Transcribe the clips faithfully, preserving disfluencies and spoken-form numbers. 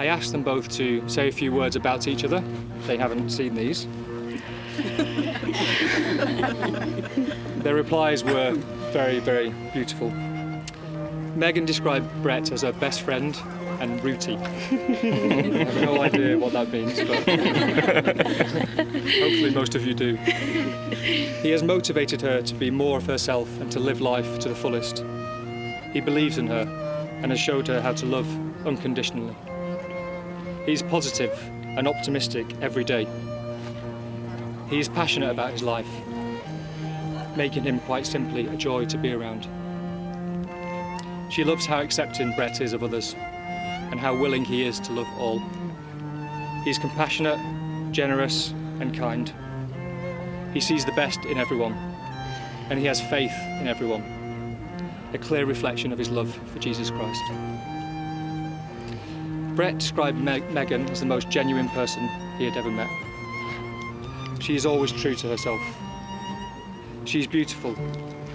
I asked them both to say a few words about each other. They haven't seen these. Their replies were very, very beautiful. Megan described Brett as her best friend and rooty. I have no idea what that means, but hopefully most of you do. He has motivated her to be more of herself and to live life to the fullest. He believes in her and has showed her how to love unconditionally. He's positive and optimistic every day. He is passionate about his life, making him quite simply a joy to be around. She loves how accepting Brett is of others and how willing he is to love all. He's compassionate, generous and kind. He sees the best in everyone and he has faith in everyone, a clear reflection of his love for Jesus Christ. Brett described Me- Megan as the most genuine person he had ever met. She is always true to herself. She's beautiful,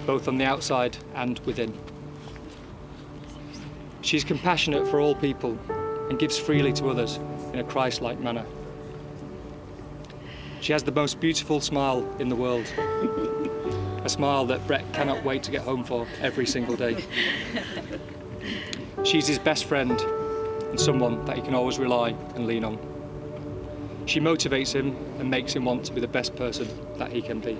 both on the outside and within. She's compassionate for all people and gives freely to others in a Christ-like manner. She has the most beautiful smile in the world, a smile that Brett cannot wait to get home for every single day. She's his best friend and someone that he can always rely and lean on. She motivates him and makes him want to be the best person that he can be.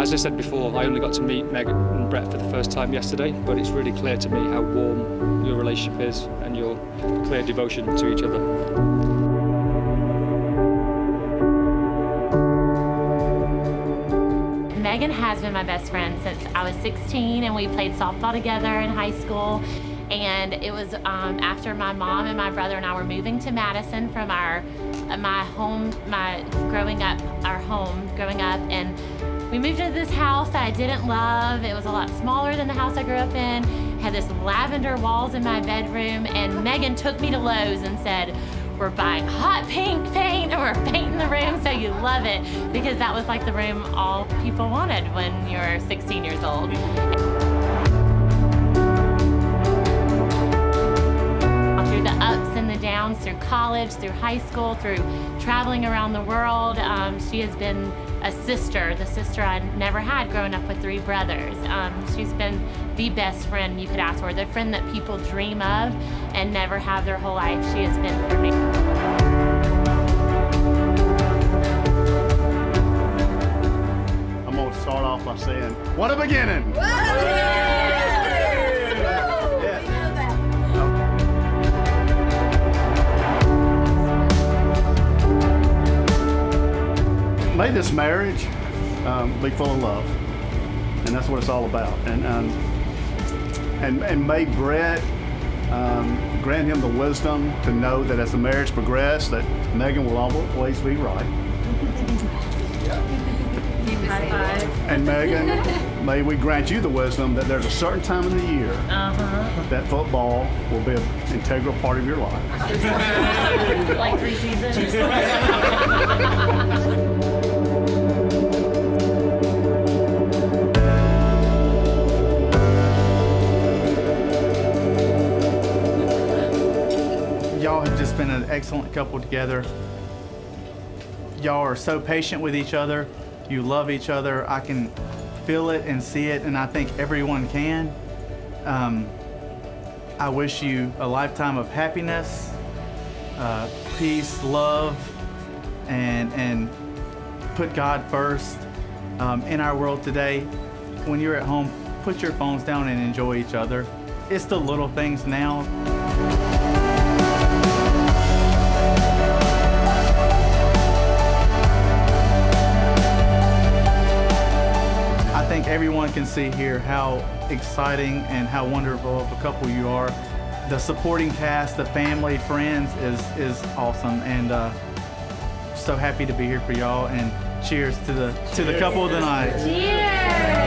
As I said before, I only got to meet Megan and Brett for the first time yesterday, but it's really clear to me how warm your relationship is and your clear devotion to each other. Megan has been my best friend since I was sixteen, and we played softball together in high school. And it was um, after my mom and my brother and I were moving to Madison from our my home, my growing up, our home growing up, and we moved to this house that I didn't love. It was a lot smaller than the house I grew up in. Had this lavender walls in my bedroom, and Megan took me to Lowe's and said, "We're buying hot pink paint and we're painting the room so you love it," because that was like the room all people wanted when you were sixteen years old. Through the ups and the downs, through college, through high school, through traveling around the world, um, she has been a sister, the sister I never had growing up with three brothers. Um, she's been the best friend you could ask for, the friend that people dream of and never have their whole life. She has been for me. I'm gonna start off by saying, what a beginning! What a beginning! May this marriage um, be full of love, and that's what it's all about. And um, and, and may Brett um, grant him the wisdom to know that as the marriage progresses, that Megan will always be right. High five. And Megan, may we grant you the wisdom that there's a certain time in the year uh-huh. that football will be an integral part of your life. Like three seasons. Y'all have just been an excellent couple together. Y'all are so patient with each other. You love each other. I can feel it and see it, and I think everyone can. Um, I wish you a lifetime of happiness, uh, peace, love, and, and put God first. Um, in our world today, when you're at home, put your phones down and enjoy each other. It's the little things now. Everyone can see here how exciting and how wonderful of a couple you are. The supporting cast, the family, friends is is awesome, and uh, so happy to be here for y'all. And cheers to the to cheers. the couple tonight. Cheers.